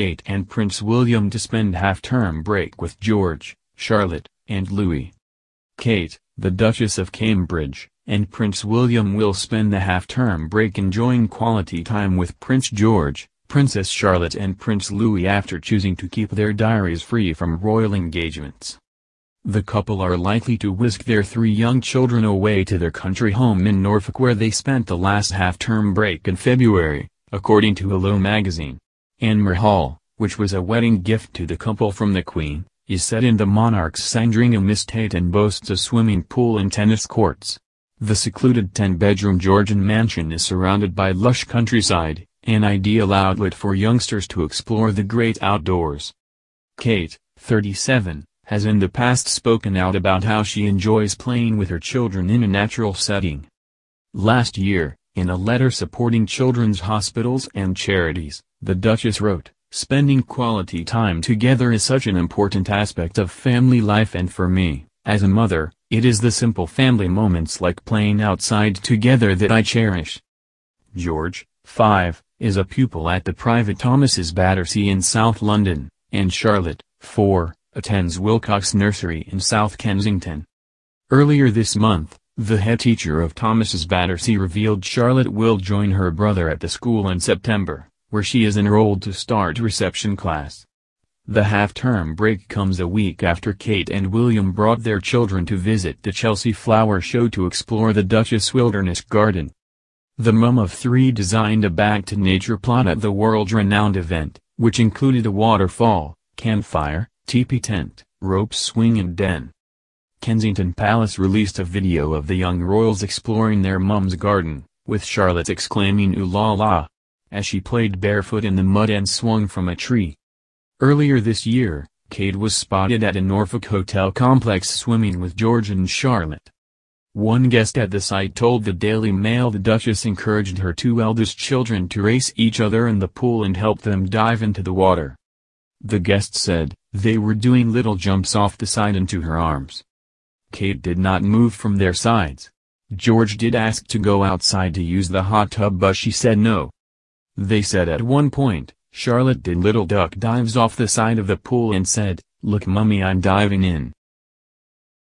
Kate and Prince William to spend half-term break with George, Charlotte, and Louis. Kate, the Duchess of Cambridge, and Prince William will spend the half-term break enjoying quality time with Prince George, Princess Charlotte and Prince Louis after choosing to keep their diaries free from royal engagements. The couple are likely to whisk their three young children away to their country home in Norfolk where they spent the last half-term break in February, according to Hello magazine. Anmer Hall, which was a wedding gift to the couple from the Queen, is set in the monarch's Sandringham estate and boasts a swimming pool and tennis courts. The secluded 10-bedroom Georgian mansion is surrounded by lush countryside, an ideal outlet for youngsters to explore the great outdoors. Kate, 37, has in the past spoken out about how she enjoys playing with her children in a natural setting. Last year, in a letter supporting children's hospitals and charities, the Duchess wrote, "Spending quality time together is such an important aspect of family life and for me, as a mother, it is the simple family moments like playing outside together that I cherish." George, 5, is a pupil at the private Thomas's Battersea in South London, and Charlotte, 4, attends Wilcox Nursery in South Kensington. Earlier this month, the head teacher of Thomas's Battersea revealed Charlotte will join her brother at the school in September, where she is enrolled to start reception class. The half-term break comes a week after Kate and William brought their children to visit the Chelsea Flower Show to explore the Duchess Wilderness Garden. The mum of three designed a back-to-nature plot at the world-renowned event, which included a waterfall, campfire, teepee tent, rope swing and den. Kensington Palace released a video of the young royals exploring their mum's garden, with Charlotte exclaiming "Ooh la la," as she played barefoot in the mud and swung from a tree. Earlier this year, Kate was spotted at a Norfolk hotel complex swimming with George and Charlotte. One guest at the site told the Daily Mail the Duchess encouraged her two eldest children to race each other in the pool and help them dive into the water. The guest said, "They were doing little jumps off the side into her arms." Kate did not move from their sides. George did ask to go outside to use the hot tub but she said no. They said at one point, Charlotte did little duck dives off the side of the pool and said, "Look, Mummy, I'm diving in."